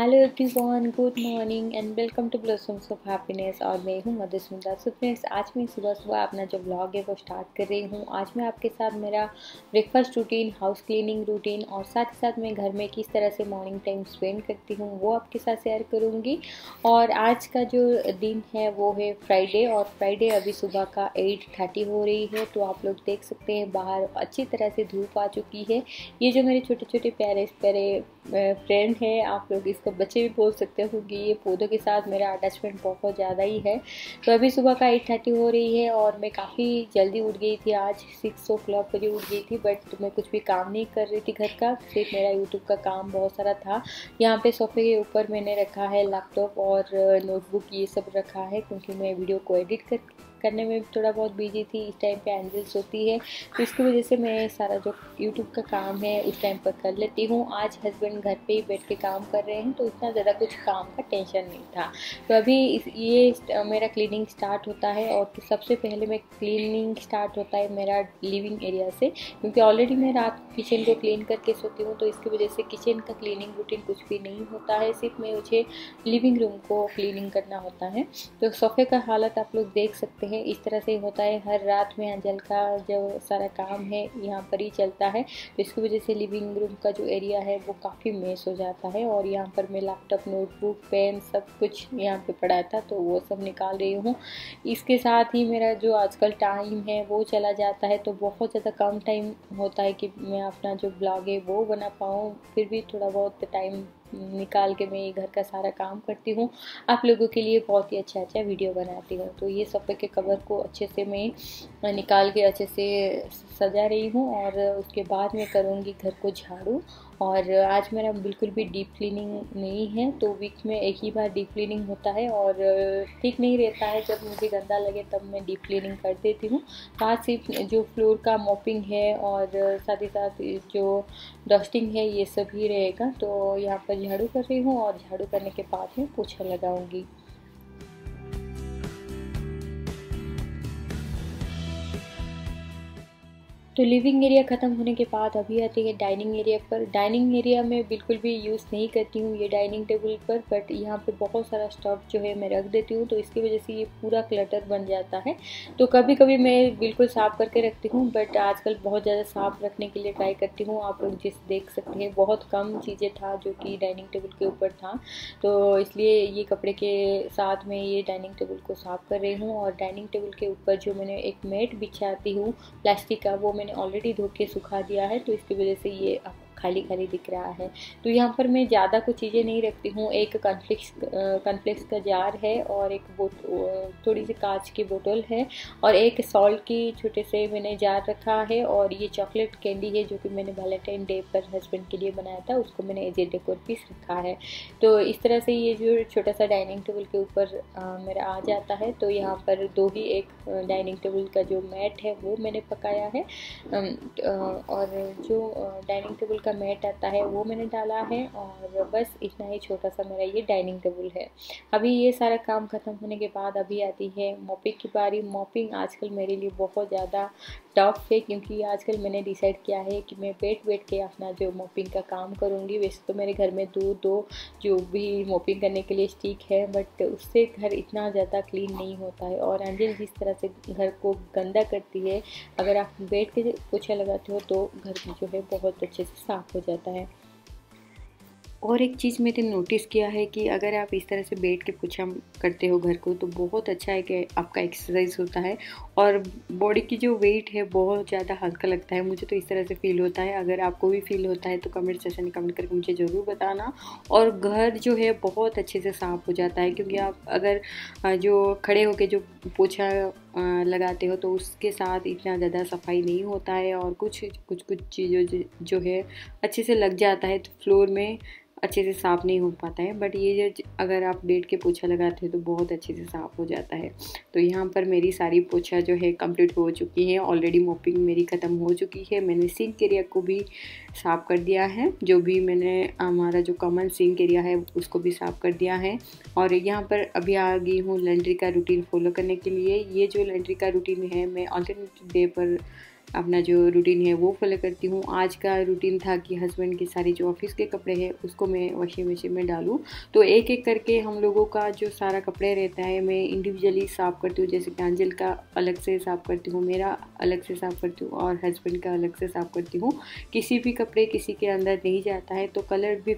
Hello everyone, good morning and welcome to blossoms of happiness. और मैं हूँ Madhusmita. So friends, आज मैं सुबह सुबह अपना जो ब्लॉग है वो स्टार्ट कर रही हूँ। आज मैं आपके साथ मेरा breakfast routine, house cleaning routine और साथ ही साथ मैं घर में किस तरह से मॉर्निंग टाइम स्पेंड करती हूँ वो आपके साथ शेयर करूँगी। और आज का जो दिन है वो है फ्राइडे, और फ्राइडे अभी सुबह का 8:30 हो रही है। तो आप लोग देख सकते हैं बाहर अच्छी तरह से धूप आ चुकी है। ये जो मेरे छोटे छोटे प्यारे प्यारे फ्रेंड है, आप लोग इसको बच्चे भी बोल सकते हो क्योंकि ये पौधों के साथ मेरा अटैचमेंट बहुत ज़्यादा ही है। तो अभी सुबह का 8:30 हो रही है और मैं काफ़ी जल्दी उठ गई थी। आज 6 o'clock बजे उठ गई थी, बट मैं कुछ भी काम नहीं कर रही थी घर का, सिर्फ मेरा यूट्यूब का काम बहुत सारा था। यहाँ पे सोफे के ऊपर मैंने रखा है लैपटॉप और नोटबुक, ये सब रखा है क्योंकि मैं वीडियो को एडिट करने में थोड़ा बहुत बिजी थी। इस टाइम पे एंजल्स होती है तो इसकी वजह से मैं सारा जो यूट्यूब का काम है उस टाइम पर कर लेती हूँ। आज हस्बैंड घर पे ही बैठ के काम कर रहे हैं तो इतना ज़्यादा कुछ काम का टेंशन नहीं था। तो अभी ये मेरा क्लीनिंग स्टार्ट होता है और सबसे पहले मैं क्लीनिंग स्टार्ट होता है मेरा लिविंग एरिया से, क्योंकि ऑलरेडी मैं रात किचन को क्लीन करके सोती हूँ। तो इसकी वजह से किचन का क्लीनिंग रूटीन कुछ भी नहीं होता है, सिर्फ मैं मुझे लिविंग रूम को क्लीनिंग करना होता है। तो सोफे का हालत आप लोग देख सकते हैं, इस तरह से होता है। हर रात में अंजल का जो सारा काम है यहाँ पर ही चलता है, तो इसकी वजह से लिविंग रूम का जो एरिया है वो काफ़ी मेस हो जाता है। और यहाँ पर मैं लैपटॉप, नोटबुक, पेन सब कुछ यहाँ पे पड़ा था तो वो सब निकाल रही हूँ। इसके साथ ही मेरा जो आजकल टाइम है वो चला जाता है, तो बहुत ज़्यादा कम टाइम होता है कि मैं अपना जो ब्लॉग है वो बना पाऊँ। फिर भी थोड़ा बहुत टाइम निकाल के मैं घर का सारा काम करती हूँ, आप लोगों के लिए बहुत ही अच्छा अच्छा वीडियो बनाती हूँ। तो ये सोफे के कवर को अच्छे से मैं निकाल के अच्छे से सजा रही हूँ और उसके बाद मैं करूँगी घर को झाड़ू। और आज मेरा बिल्कुल भी डीप क्लीनिंग नहीं है, तो वीक में एक ही बार डीप क्लीनिंग होता है और ठीक नहीं रहता है। जब मुझे गंदा लगे तब मैं डीप क्लीनिंग कर देती हूँ। आज सिर्फ जो फ्लोर का मॉपिंग है और साथ ही साथ जो डस्टिंग है ये सब ही रहेगा। तो यहाँ पर झाड़ू कर रही हूँ और झाड़ू करने के बाद मैं पोछा लगाऊँगी। तो लिविंग एरिया ख़त्म होने के बाद अभी आते हैं डाइनिंग एरिया पर। डाइनिंग एरिया में बिल्कुल भी यूज़ नहीं करती हूँ ये डाइनिंग टेबल पर, बट यहाँ पे बहुत सारा स्टफ जो है मैं रख देती हूँ तो इसकी वजह से ये पूरा क्लटर बन जाता है। तो कभी कभी मैं बिल्कुल साफ़ करके रखती हूँ, बट आजकल बहुत ज़्यादा साफ़ रखने के लिए ट्राई करती हूँ। आप लोग जिस देख सकते हैं बहुत कम चीज़ें था जो कि डाइनिंग टेबल के ऊपर था, तो इसलिए ये कपड़े के साथ में ये डाइनिंग टेबल को साफ़ कर रही हूँ। और डाइनिंग टेबल के ऊपर जो मैंने एक मैट बिछाती हूँ प्लास्टिक का, वो मैंने ऑलरेडी धो के सुखा दिया है तो इसकी वजह से ये खाली खाली दिख रहा है। तो यहाँ पर मैं ज़्यादा कुछ चीज़ें नहीं रखती हूँ। एक कॉर्नफ्लेक्स का जार है और एक थोड़ी सी कांच की बोतल है और एक सॉल्ट की छोटे से मैंने जार रखा है। और ये चॉकलेट कैंडी है जो कि मैंने वैलेंटाइन डे पर हस्बैंड के लिए बनाया था, उसको मैंने एज ए डेकोर पीस रखा है। तो इस तरह से ये जो छोटा सा डाइनिंग टेबल के ऊपर मेरा आ जाता है। तो यहाँ पर दो ही एक डाइनिंग टेबल का जो मैट है वो मैंने पकाया है और जो डाइनिंग टेबल मैट आता है वो मैंने डाला है और बस इतना ही छोटा सा मेरा ये डाइनिंग टेबल है। अभी ये सारा काम ख़त्म होने के बाद अभी आती है मॉपिंग की बारी। मॉपिंग आजकल मेरे लिए बहुत ज़्यादा टफ है क्योंकि आजकल मैंने डिसाइड किया है कि मैं बैठ के अपना जो मॉपिंग का काम करूँगी। वैसे तो मेरे घर में दो जो भी मॉपिंग करने के लिए स्टिक है, बट उससे घर इतना ज़्यादा क्लीन नहीं होता है। और अंजल जिस तरह से घर को गंदा करती है, अगर आप बैठ के पोछा लगाते हो तो घर जो है बहुत अच्छे से हो जाता है। और एक चीज़ मैंने नोटिस किया है कि अगर आप इस तरह से बैठ के पोछा करते हो घर को तो बहुत अच्छा है कि आपका एक्सरसाइज होता है और बॉडी की जो वेट है बहुत ज़्यादा हल्का लगता है। मुझे तो इस तरह से फील होता है। अगर आपको भी फील होता है तो कमेंट सेक्शन में कमेंट करके मुझे ज़रूर बताना। और घर जो है बहुत अच्छे से साफ़ हो जाता है क्योंकि आप अगर जो खड़े होकर जो पोछा लगाते हो तो उसके साथ इतना ज़्यादा सफाई नहीं होता है और कुछ चीज़ों जो है अच्छे से लग जाता है तो फ्लोर में अच्छे से साफ़ नहीं हो पाता है। बट ये अगर आप बैठ के पोछा लगाते हो तो बहुत अच्छे से साफ़ हो जाता है। तो यहाँ पर मेरी सारी पोछा जो है कंप्लीट हो चुकी है। ऑलरेडी मॉपिंग मेरी ख़त्म हो चुकी है। मैंने सिंक एरिया को भी साफ़ कर दिया है, जो भी मैंने हमारा जो कॉमन सिंक एरिया है उसको भी साफ़ कर दिया है। और यहाँ पर अभी आ गई हूँ लॉन्ड्री का रूटीन फॉलो करने के लिए। ये जो लॉन्ड्री का रूटीन है मैं ऑल्टरनेटिव डे पर अपना जो रूटीन है वो फॉलो करती हूँ। आज का रूटीन था कि हस्बैंड के सारे जो ऑफिस के कपड़े हैं उसको मैं वॉशिंग मशीन में डालूँ। तो एक एक करके हम लोगों का जो सारा कपड़े रहता है मैं इंडिविजुअली साफ़ करती हूँ, जैसे कि अंजल का अलग से साफ़ करती हूँ, मेरा अलग से साफ़ करती हूँ और हस्बैंड का अलग से साफ़ करती हूँ। किसी भी कपड़े किसी के अंदर नहीं जाता है तो कलर भी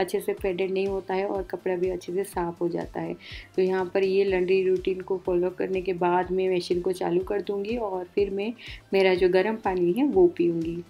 अच्छे से फेडेड नहीं होता है और कपड़ा भी अच्छे से साफ़ हो जाता है। तो यहाँ पर ये लॉन्ड्री रूटीन को फॉलो करने के बाद मैं मशीन को चालू कर दूँगी और फिर मैं मेरा जो गर्म पानी है वो पीऊँगी।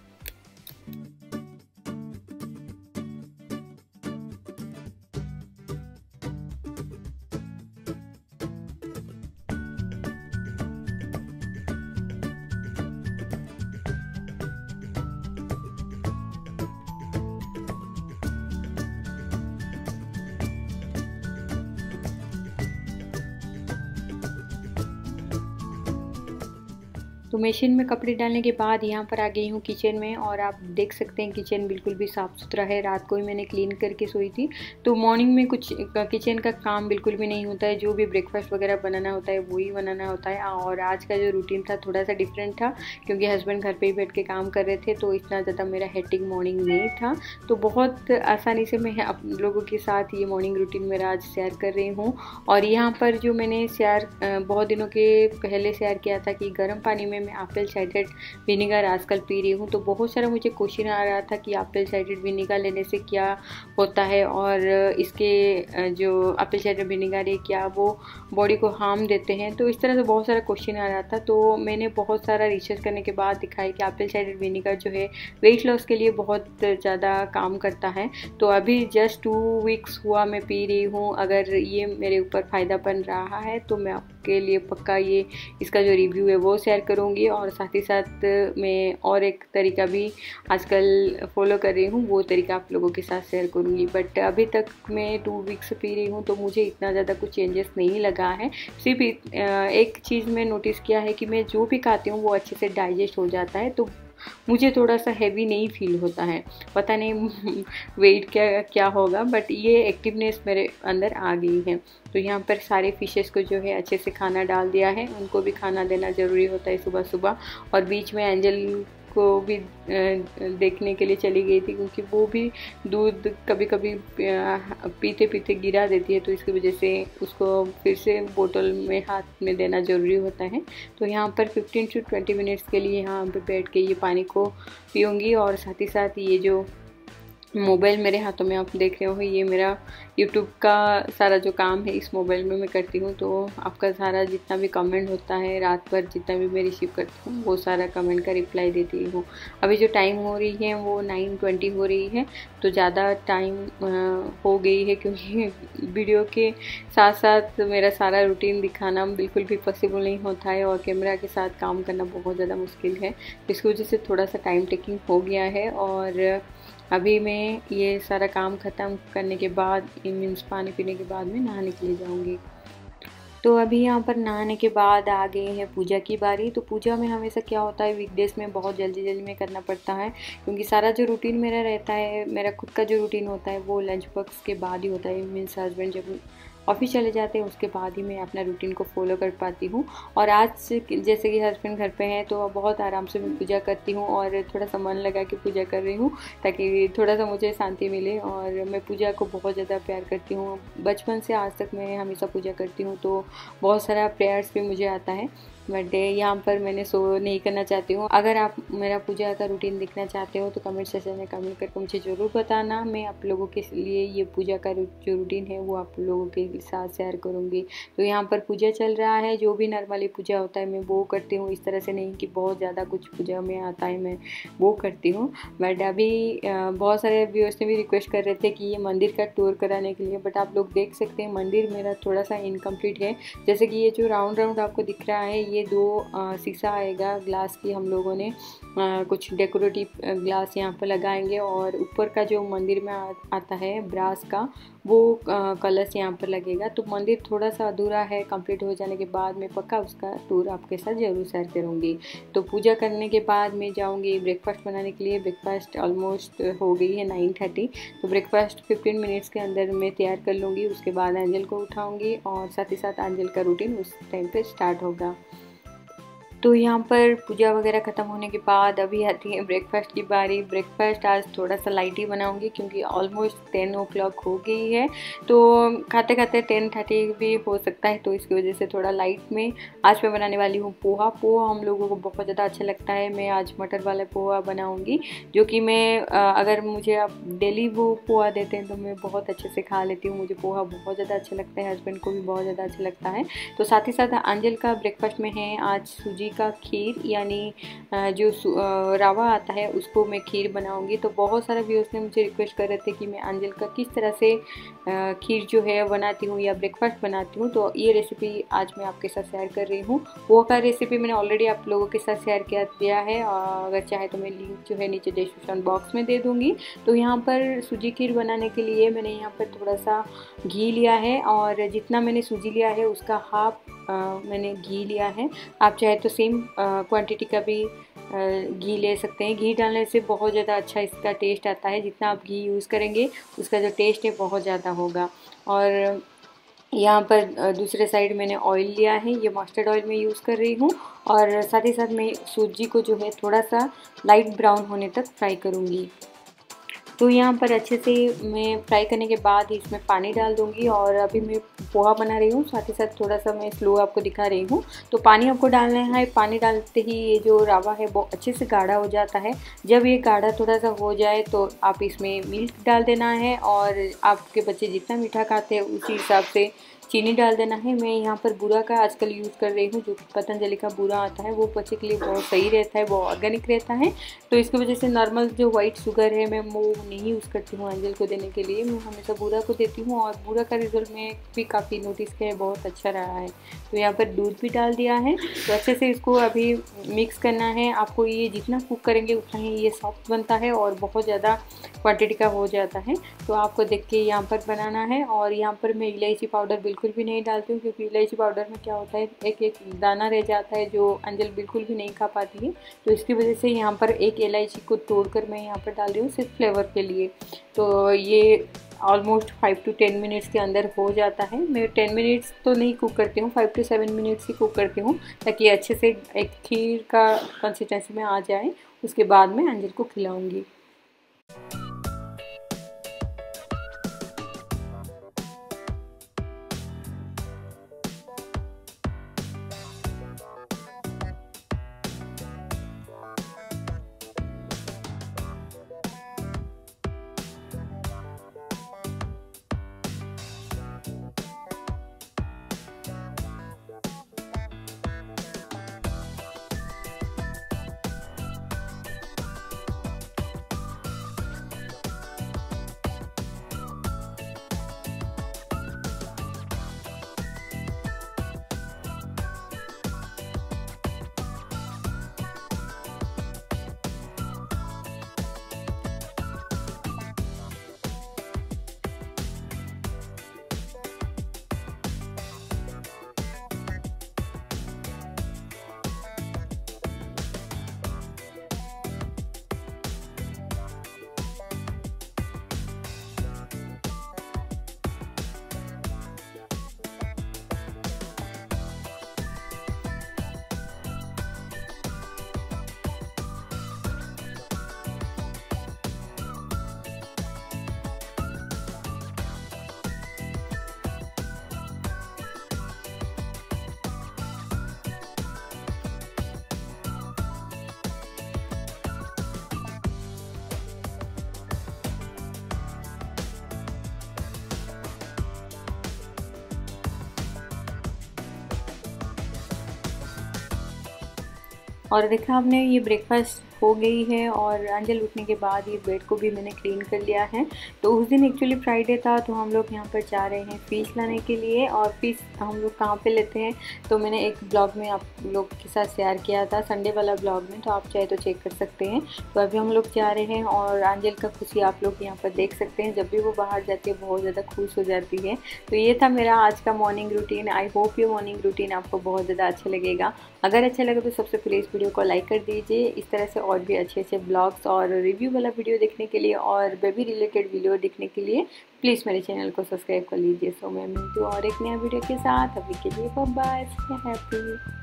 तो मशीन में कपड़े डालने के बाद यहाँ पर आ गई हूँ किचन में और आप देख सकते हैं किचन बिल्कुल भी साफ़ सुथरा है। रात को ही मैंने क्लीन करके सोई थी तो मॉर्निंग में कुछ किचन का काम बिल्कुल भी नहीं होता है, जो भी ब्रेकफास्ट वगैरह बनाना होता है वो ही बनाना होता है। और आज का जो रूटीन था थोड़ा सा डिफरेंट था क्योंकि हस्बैंड घर पर ही बैठ के काम कर रहे थे तो इतना ज़्यादा मेरा हेक्टिक मॉर्निंग नहीं था। तो बहुत आसानी से मैं आप लोगों के साथ ये मॉर्निंग रूटीन मेरा आज शेयर कर रही हूँ। और यहाँ पर जो मैंने शेयर बहुत दिनों के पहले शेयर किया था कि गर्म पानी में मैं एप्पल साइडर विनेगर आजकल पी रही हूँ, तो बहुत सारा मुझे क्वेश्चन आ रहा था कि एप्पल साइडर विनेगर लेने से क्या होता है और इसके जो एप्पल साइडर विनेगर है क्या वो बॉडी को हार्म देते हैं। तो इस तरह से बहुत सारा क्वेश्चन आ रहा था। तो मैंने बहुत सारा रिसर्च करने के बाद दिखाया कि एप्पल साइडर विनेगर जो है वेट लॉस के लिए बहुत ज़्यादा काम करता है। तो अभी जस्ट 2 वीक्स हुआ मैं पी रही हूँ। अगर ये मेरे ऊपर फ़ायदा बन रहा है तो मैं आपके लिए पक्का ये इसका जो रिव्यू है वो शेयर करूँगी। और साथ ही साथ मैं और एक तरीका भी आजकल फॉलो कर रही हूँ, वो तरीका आप लोगों के साथ शेयर करूँगी। बट अभी तक मैं 2 वीक्स पी रही हूँ तो मुझे इतना ज़्यादा कुछ चेंजेस नहीं लगा है। सिर्फ एक चीज़ मैं नोटिस किया है कि मैं जो भी खाती हूँ वो अच्छे से डाइजेस्ट हो जाता है, तो मुझे थोड़ा सा हैवी नहीं फील होता है। पता नहीं वेट क्या होगा बट ये एक्टिवनेस मेरे अंदर आ गई है। तो यहाँ पर सारे फिशेस को जो है अच्छे से खाना डाल दिया है, उनको भी खाना देना ज़रूरी होता है सुबह सुबह। और बीच में एंजल को भी देखने के लिए चली गई थी क्योंकि वो भी दूध कभी कभी पीते पीते गिरा देती है, तो इसकी वजह से उसको फिर से बोतल में हाथ में देना ज़रूरी होता है। तो यहाँ पर 15 से 20 मिनट्स के लिए यहाँ पे बैठ के ये पानी को पीऊँगी। और साथ ही साथ ये जो मोबाइल मेरे हाथों में आप देख रहे हो ये मेरा YouTube का सारा जो काम है इस मोबाइल में मैं करती हूँ। तो आपका सारा जितना भी कमेंट होता है रात भर जितना भी मैं रिसीव करती हूँ वो सारा कमेंट का रिप्लाई देती हूँ। अभी जो टाइम हो रही है वो 9:20 हो रही है, तो ज़्यादा टाइम हो गई है क्योंकि वीडियो के साथ साथ मेरा सारा रूटीन दिखाना बिल्कुल भी पॉसिबल नहीं होता है और कैमरा के साथ काम करना बहुत ज़्यादा मुश्किल है, इसकी वजह से थोड़ा सा टाइम टेकिंग हो गया है। और अभी मैं ये सारा काम ख़त्म करने के बाद मीन्स पानी पीने के बाद मैं नहाने के लिए जाऊँगी। तो अभी यहाँ पर नहाने के बाद आ गए हैं पूजा की बारी। तो पूजा में हमेशा क्या होता है वीकडेज़ में बहुत जल्दी जल्दी में करना पड़ता है क्योंकि सारा जो रूटीन मेरा रहता है, मेरा खुद का जो रूटीन होता है वो लंच बॉक्स के बाद ही होता है। मीन्स हस्बैंड जब ऑफिस चले जाते हैं उसके बाद ही मैं अपना रूटीन को फॉलो कर पाती हूँ। और आज जैसे कि हस्बैंड घर पे हैं तो बहुत आराम से मैं पूजा करती हूँ और थोड़ा सा मन लगा के पूजा कर रही हूँ ताकि थोड़ा सा मुझे शांति मिले। और मैं पूजा को बहुत ज़्यादा प्यार करती हूँ, बचपन से आज तक मैं हमेशा पूजा करती हूँ तो बहुत सारा प्रेयर्स भी मुझे आता है। बट यहाँ पर मैंने शो नहीं करना चाहती हूँ। अगर आप मेरा पूजा का रूटीन देखना चाहते हो तो कमेंट सेक्शन में कमेंट करके मुझे ज़रूर बताना। मैं आप लोगों के लिए ये पूजा का जो रूटीन है वो आप लोगों के साथ शेयर करूँगी। तो यहाँ पर पूजा चल रहा है, जो भी नॉर्मली पूजा होता है मैं वो करती हूँ। इस तरह से नहीं कि बहुत ज़्यादा कुछ पूजा में आता है मैं वो करती हूँ। बट अभी बहुत सारे व्यूअर्स ने भी रिक्वेस्ट कर रहे थे कि ये मंदिर का टूर कराने के लिए, बट आप लोग देख सकते हैं मंदिर मेरा थोड़ा सा इनकम्प्लीट है। जैसे कि ये जो राउंड राउंड आपको दिख रहा है ये 2 शीशा आएगा ग्लास की, हम लोगों ने कुछ डेकोरेटिव ग्लास यहाँ पर लगाएंगे। और ऊपर का जो मंदिर में आता है ब्रास का वो कलर्स यहाँ पर लगेगा। तो मंदिर थोड़ा सा अधूरा है, कंप्लीट हो जाने के बाद मैं पक्का उसका टूर आपके साथ ज़रूर शेयर करूँगी। तो पूजा करने के बाद मैं जाऊँगी ब्रेकफास्ट बनाने के लिए। ब्रेकफास्ट ऑलमोस्ट हो गई है 9:30, तो ब्रेकफास्ट 15 मिनट्स के अंदर मैं तैयार कर लूँगी। उसके बाद अंजल को उठाऊँगी और साथ ही साथ अंजल का रूटीन उस टाइम पर स्टार्ट होगा। तो यहाँ पर पूजा वगैरह ख़त्म होने के बाद अभी आती है ब्रेकफास्ट की बारी। ब्रेकफास्ट आज थोड़ा सा लाइट ही बनाऊँगी क्योंकि ऑलमोस्ट 10 o'clock हो गई है, तो खाते खाते 10:30 भी हो सकता है, तो इसकी वजह से थोड़ा लाइट में आज मैं बनाने वाली हूँ पोहा। पोहा हम लोगों को बहुत ज़्यादा अच्छा लगता है। मैं आज मटर वाला पोहा बनाऊँगी जो कि मैं अगर मुझे आप डेली वो पोहा देते हैं तो मैं बहुत अच्छे से खा लेती हूँ। मुझे पोहा बहुत ज़्यादा अच्छा लगता है, हस्बैंड को भी बहुत ज़्यादा अच्छा लगता है। तो साथ ही साथ अंजल का ब्रेकफास्ट में है आज सूजी का खीर, यानी जो रावा आता है उसको मैं खीर बनाऊंगी। तो बहुत सारे व्यूअर्स ने मुझे रिक्वेस्ट कर रहे थे कि मैं अंजल का किस तरह से खीर जो है बनाती हूँ या ब्रेकफास्ट बनाती हूँ, तो ये रेसिपी आज मैं आपके साथ शेयर कर रही हूँ। वो का रेसिपी मैंने ऑलरेडी आप लोगों के साथ शेयर किया दिया है, और अगर चाहे तो मैं लिंक जो है नीचे डिस्क्रिप्शन बॉक्स में दे दूँगी। तो यहाँ पर सूजी खीर बनाने के लिए मैंने यहाँ पर थोड़ा सा घी लिया है, और जितना मैंने सूजी लिया है उसका हाफ मैंने घी लिया है। आप चाहे तो सेम क्वांटिटी का भी घी ले सकते हैं। घी डालने से बहुत ज़्यादा अच्छा इसका टेस्ट आता है। जितना आप घी यूज़ करेंगे उसका जो टेस्ट है बहुत ज़्यादा होगा। और यहाँ पर दूसरे साइड मैंने ऑयल लिया है, ये मस्टर्ड ऑयल मैं यूज़ कर रही हूँ, और साथ ही साथ मैं सूजी को जो है थोड़ा सा लाइट ब्राउन होने तक फ्राई करूँगी। तो यहाँ पर अच्छे से मैं फ्राई करने के बाद इसमें पानी डाल दूँगी। और अभी मैं पोहा बना रही हूँ, साथ ही साथ थोड़ा सा मैं स्लो आपको दिखा रही हूँ। तो पानी आपको डालना है। पानी डालते ही ये जो रावा है वो अच्छे से गाढ़ा हो जाता है। जब ये गाढ़ा थोड़ा सा हो जाए तो आप इसमें मिल्क डाल देना है, और आपके बच्चे जितना मीठा खाते हैं उसी हिसाब से चीनी डाल देना है। मैं यहाँ पर बूरा का आजकल यूज़ कर रही हूँ, जो पतंजलि का बूरा आता है, वो बच्चे के लिए बहुत सही रहता है, वो ऑर्गेनिक रहता है। तो इसकी वजह से नॉर्मल जो वाइट शुगर है मैं वो नहीं यूज़ करती हूँ अंजल को देने के लिए, मैं हमेशा बूरा को देती हूँ। और बूरा का रिजल्ट मैं भी काफ़ी नोटिस किया है, बहुत अच्छा रहा है। तो यहाँ पर दूध भी डाल दिया है। तो अच्छे से इसको अभी मिक्स करना है। आपको ये जितना कुक करेंगे उतना ही ये सॉफ्ट बनता है और बहुत ज़्यादा क्वांटिटी का हो जाता है। तो आपको देख के यहाँ पर बनाना है। और यहाँ पर मैं इलायची पाउडर बिल्कुल भी नहीं डालती हूँ, क्योंकि इलायची पाउडर में क्या होता है एक एक दाना रह जाता है जो अंजल बिल्कुल भी नहीं खा पाती है। तो इसकी वजह से यहाँ पर एक इलायची को तोड़कर मैं यहाँ पर डाल रही हूँ सिर्फ फ्लेवर के लिए। तो ये ऑलमोस्ट 5 to 10 मिनट्स के अंदर हो जाता है। मैं 10 मिनट्स तो नहीं कुक करती हूँ, 5 to 7 मिनट्स ही कुक करती हूँ, ताकि अच्छे से एक खीर का कंसिस्टेंसी में आ जाए। उसके बाद मैं अंजल को खिलाऊँगी। और देखा आपने ये ब्रेकफास्ट हो गई है। और अंजल उठने के बाद ये बेड को भी मैंने क्लीन कर लिया है। तो उस दिन एक्चुअली फ्राइडे था, तो हम लोग यहाँ पर जा रहे हैं फिश लाने के लिए। और फिश हम लोग कहाँ पे लेते हैं तो मैंने एक ब्लॉग में आप लोग के साथ शेयर किया था, संडे वाला ब्लॉग में, तो आप चाहे तो चेक कर सकते हैं। तो अभी हम लोग जा रहे हैं, और अंजल का खुशी आप लोग यहाँ पर देख सकते हैं। जब भी वो बाहर जाती है बहुत ज़्यादा खुश हो जाती है। तो ये था मेरा आज का मॉर्निंग रूटीन। आई होप ये मॉर्निंग रूटीन आपको बहुत ज़्यादा अच्छा लगेगा। अगर अच्छा लगे तो सबसे पहले इस वीडियो को लाइक कर दीजिए। इस तरह से और भी अच्छे अच्छे ब्लॉग्स और रिव्यू वाला वीडियो देखने के लिए और बेबी रिलेटेड वीडियो देखने के लिए प्लीज़ मेरे चैनल को सब्सक्राइब कर लीजिए। सो मैं मिलती हूँ और एक नया वीडियो के साथ। अभी के लिए बाय बाय, हैप्पी।